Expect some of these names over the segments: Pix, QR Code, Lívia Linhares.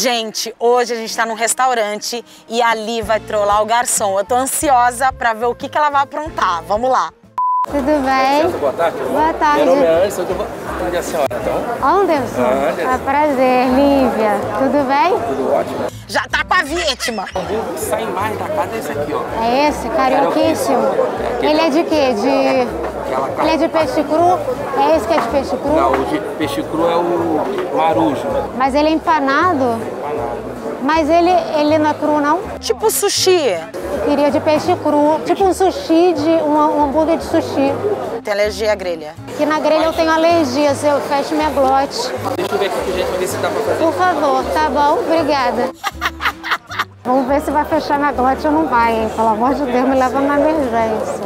Gente, hoje a gente tá num restaurante e a Lívia vai trollar o garçom. Eu tô ansiosa pra ver o que ela vai aprontar. Vamos lá. Tudo bem? Boa tarde. Boa tarde. Meu nome é Anderson, eu vou... E a senhora, então? Anderson. Anderson. Ah, prazer, Lívia. Tudo bem? Tudo ótimo. Já tá com a vítima. O hambúrguer que sai mais da casa é esse aqui, ó. É esse? Carioquíssimo. Ele é de quê? De... Ele é de peixe cru? É esse que é de peixe cru? Não, o de peixe cru é o marujo. Mas ele é empanado? Empanado. Mas ele não é cru, não? Tipo sushi. Eu queria de peixe cru. Tipo um sushi, um hambúrguer de sushi. Tem alergia à grelha? Aqui na grelha eu tenho alergia, eu fecho minha glote. Deixa eu ver aqui, gente, pra ver se dá pra fazer. Por favor, tá bom? Obrigada. Vamos ver se vai fechar minha glote ou não vai, hein? Pelo amor de Deus, me leva na emergência.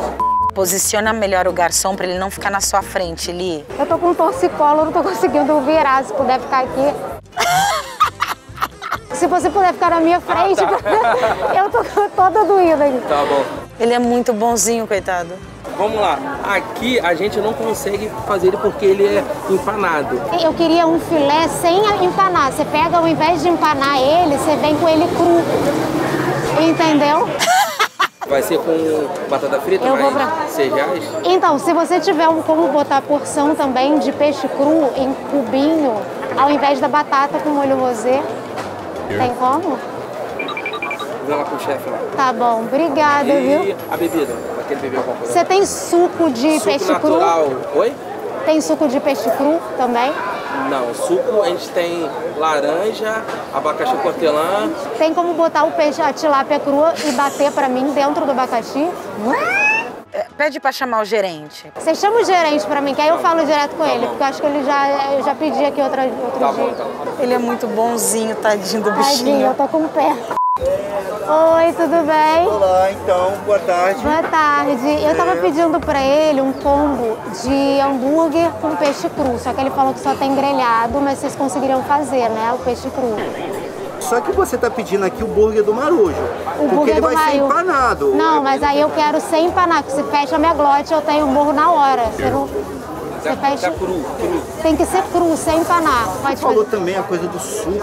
Posiciona melhor o garçom pra ele não ficar na sua frente, Li. Eu tô com um torcicolo, não tô conseguindo virar, se puder ficar aqui. Se você puder ficar na minha frente, tá. Eu tô toda doída aqui. Tá bom. Ele é muito bonzinho, coitado. Vamos lá, aqui a gente não consegue fazer ele porque ele é empanado. Eu queria um filé sem empanar. Você pega, ao invés de empanar ele, você vem com ele cru. Entendeu? Vai ser com batata frita, mais cereais? Então, se você tiver como botar porção também de peixe cru em cubinho, ao invés da batata com molho rosé, tem como? Vou lá com o chefe lá. Tá bom, obrigada, viu? E a bebida? Aquele bebida com você tem suco de peixe natural. Cru? Oi? Tem suco de peixe cru também? Não, suco a gente tem laranja, abacaxi cortelã. Tem como botar o peixe, a tilápia crua e bater pra mim dentro do abacaxi? Pede pra chamar o gerente. Você chama o gerente pra mim, que aí eu falo direto com ele, porque eu acho que eu já pedi aqui outro dia. Tá. Ele é muito bonzinho, tadinho do bichinho. Tadinho, eu tô com o pé. Oi, tudo bem? Olá, então, boa tarde. Boa tarde. Eu tava pedindo pra ele um combo de hambúrguer com peixe cru, só que ele falou que só tem grelhado, mas vocês conseguiriam fazer, né, o peixe cru. Só que você tá pedindo aqui o burger do marujo, porque ele vai ser empanado. Não, mas aí eu quero sem empanar, porque se fecha a minha glote, eu tenho morro na hora. Você não... Você fecha... cru. Tem que ser cru, sem empanar. Você falou também a coisa do suco.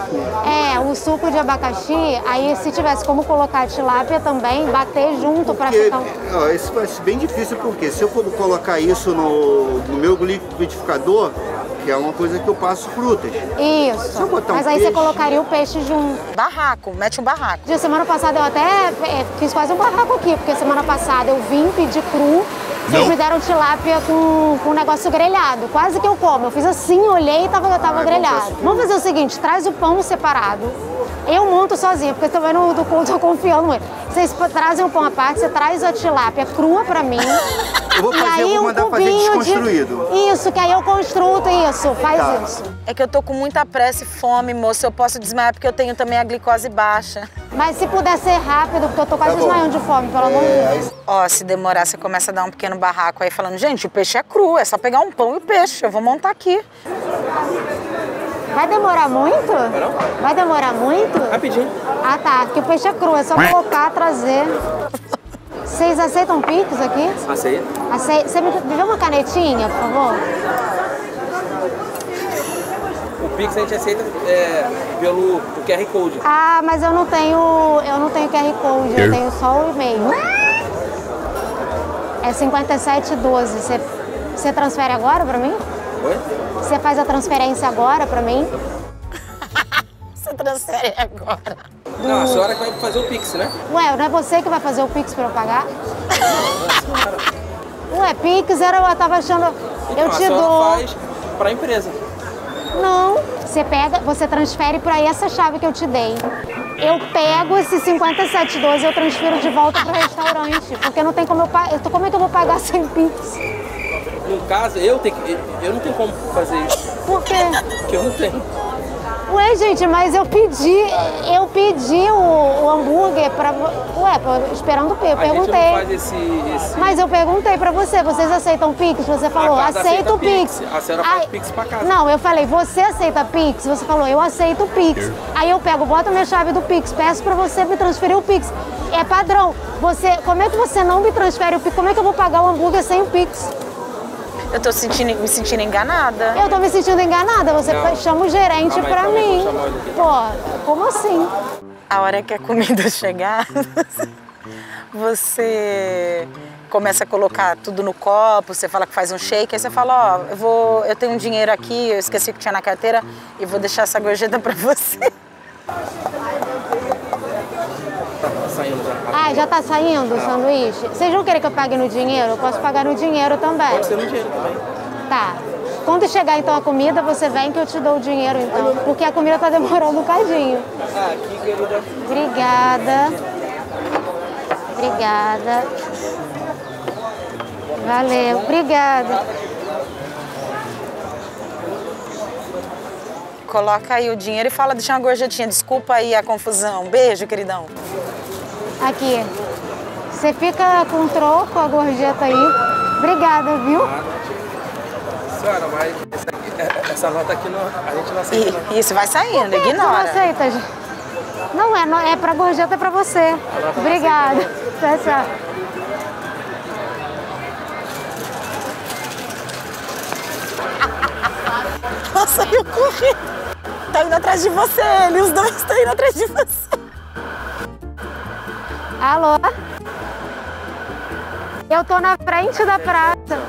É, o suco de abacaxi, aí se tivesse como colocar a tilápia também, bater junto pra ficar... Ó, isso vai ser bem difícil, porque se eu for colocar isso no meu liquidificador, que é uma coisa que eu passo frutas. Isso, mas aí você colocaria o peixe junto. Barraco, mete um barraco. De semana passada eu até fiz quase um barraco aqui, porque semana passada eu vim pedir cru. Vocês me deram tilápia com um negócio grelhado, quase que eu como. Eu fiz assim, olhei e tava grelhado. Vamos fazer o seguinte, traz o pão separado. Eu monto sozinha, porque também não tô confiando muito. Vocês trazem o pão à parte, você traz a tilápia crua pra mim. Eu vou fazer, eu vou mandar fazer desconstruído. Isso, que aí eu construo isso, faz isso. É que eu tô com muita pressa e fome, moço. Eu posso desmaiar porque eu tenho também a glicose baixa. Mas se puder ser rápido, porque eu tô quase desmaiando de fome, pelo amor de Deus. Ó, se demorar, você começa a dar um pequeno barraco aí falando, gente, o peixe é cru, é só pegar um pão e o peixe, eu vou montar aqui. Vai demorar muito? Vai demorar muito? Rapidinho. Ah, tá, porque o peixe é cru, é só colocar, trazer. Vocês aceitam pix aqui? Aceito. Você me deu uma canetinha, por favor? O pix a gente aceita pelo QR Code. Ah, mas eu não tenho QR Code, eu tenho só o e-mail. É 5712. Você transfere agora pra mim? Oi? Você faz a transferência agora pra mim? Você transfere agora. Não, a senhora que vai fazer o pix, né? Ué, não é você que vai fazer o pix pra eu pagar? Ué, pix eu tava achando... Então, eu te dou... Então a senhora faz pra empresa. Não, você transfere pra essa chave que eu te dei. Eu pego esse 5712 e eu transfiro de volta pro restaurante, porque não tem como eu pagar. Como é que eu vou pagar sem pix? No caso, eu não tenho como fazer isso. Por quê? Porque eu não tenho. Ué, gente, mas eu pedi o hambúrguer pra... esperando o quê? Eu perguntei. A gente não faz esse... Mas eu perguntei pra você, vocês aceitam Pix? Você falou, aceito o Pix. A senhora faz Pix pra casa. Não, eu falei, você aceita Pix? Você falou, eu aceito o Pix. Aí eu pego, boto minha chave do Pix, peço pra você me transferir o Pix. É padrão. Como é que você não me transfere o Pix? Como é que eu vou pagar o hambúrguer sem o Pix? eu tô me sentindo enganada. Eu tô me sentindo enganada, você chama o gerente pra mim. Pô, como assim? A hora que a comida chegar, você começa a colocar tudo no copo, você fala que faz um shake, aí você fala, ó, eu tenho um dinheiro aqui, eu esqueci que tinha na carteira e vou deixar essa gorjeta pra você. Ah, já tá saindo o sanduíche? Vocês vão querer que eu pague no dinheiro? Eu posso pagar no dinheiro também. Pode ser no dinheiro também. Tá. Quando chegar então a comida, você vem que eu te dou o dinheiro então. Porque a comida tá demorando um bocadinho. Ah, aqui que eu já... Obrigada. Obrigada. Valeu. Obrigada. Coloca aí o dinheiro e fala, deixa uma gorjetinha. Desculpa aí a confusão. Beijo, queridão. Aqui. Você fica com troco, a gorjeta aí. Obrigada, viu? Senhora, mas essa nota aqui não, a gente não aceita. Não. Isso, vai saindo, ignora. Não aceita, gente. Não é pra gorjeta, é pra você. Obrigada. Tchau. Nossa, eu corri. Tá indo atrás de você, ele. Os dois estão indo atrás de você. Alô? Eu tô na frente da praça.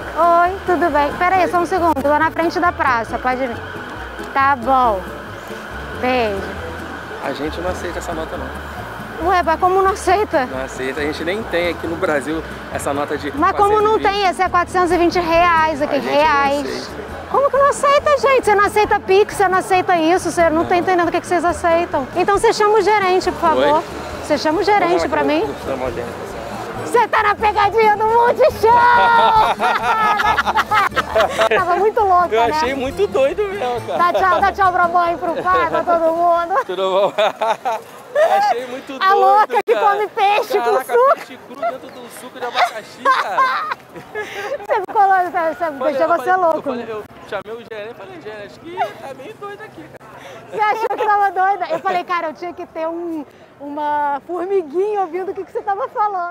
Oi, tudo bem? Pera aí, só um segundo. Eu tô na frente da praça, pode vir. Tá bom. Beijo. A gente não aceita essa nota, não. Ué, mas como não aceita? Não aceita. A gente nem tem aqui no Brasil essa nota de... Mas como não tem? Esse é R$420 aqui, reais. Como que não aceita, gente? Você não aceita Pix, você não aceita isso, você não tá entendendo o que vocês aceitam. Então você chama o gerente, por favor. Oi? Você chama o gerente pra mim? Você tá na pegadinha do Multishow! Tava muito louco, né? Eu achei muito doido mesmo, cara. Dá tchau pra mãe, pro pai, pra todo mundo. Tudo bom? Achei muito doido, a louca que come peixe com suco. Peixe cru dentro do suco de abacaxi, cara. Você ficou louco, você é louco. Eu chamei o gerente e falei, gerente, acho que tá meio doido aqui, cara. Você achou que tava doida? Eu falei, cara, eu tinha que ter uma formiguinha ouvindo o que você tava falando.